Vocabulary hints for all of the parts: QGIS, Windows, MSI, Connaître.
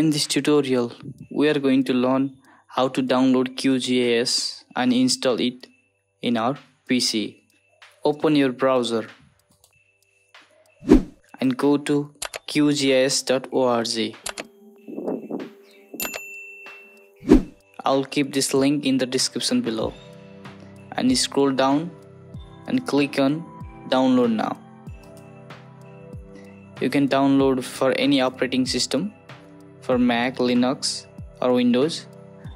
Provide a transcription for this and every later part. In this tutorial, we are going to learn how to download QGIS and install it in our PC. Open your browser and go to QGIS.org. I'll keep this link in the description below. And scroll down and click on download now. You can download for any operating system. For Mac, Linux or Windows.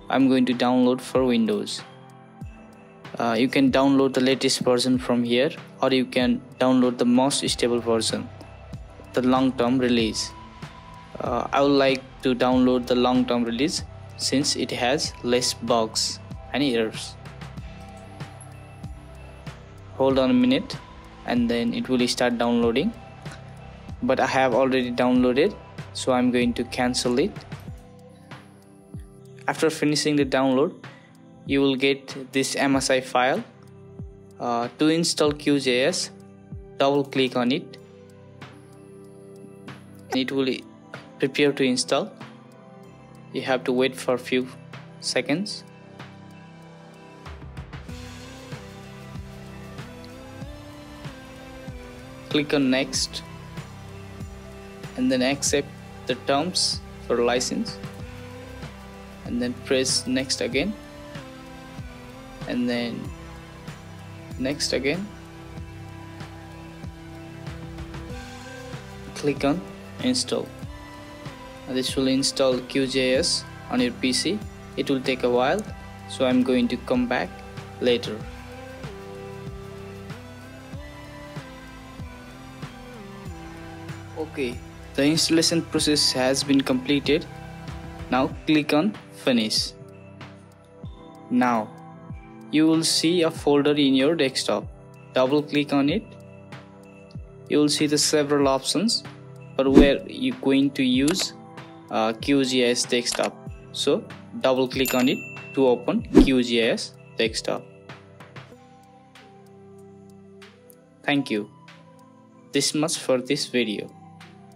I'm going to download for Windows. You can download the latest version from here, or you can download the most stable version, the long-term release. I would like to download the long-term release since it has less bugs and errors. Hold on a minute and then it will start downloading, but I have already downloaded, so I'm going to cancel it. After finishing the download, you will get this MSI file. To install QGIS, double click on it and it will prepare to install. You have to wait for a few seconds. Click on next and then accept the terms for license, and then press next again, and then next again. Click on install. This will install QGIS on your PC. It will take a while, so I'm going to come back later. Okay, the installation process has been completed. Now click on finish. Now you will see a folder in your desktop. Double click on it. You will see the several options for where you are going to use QGIS desktop. So double click on it to open QGIS desktop. Thank you. This much for this video.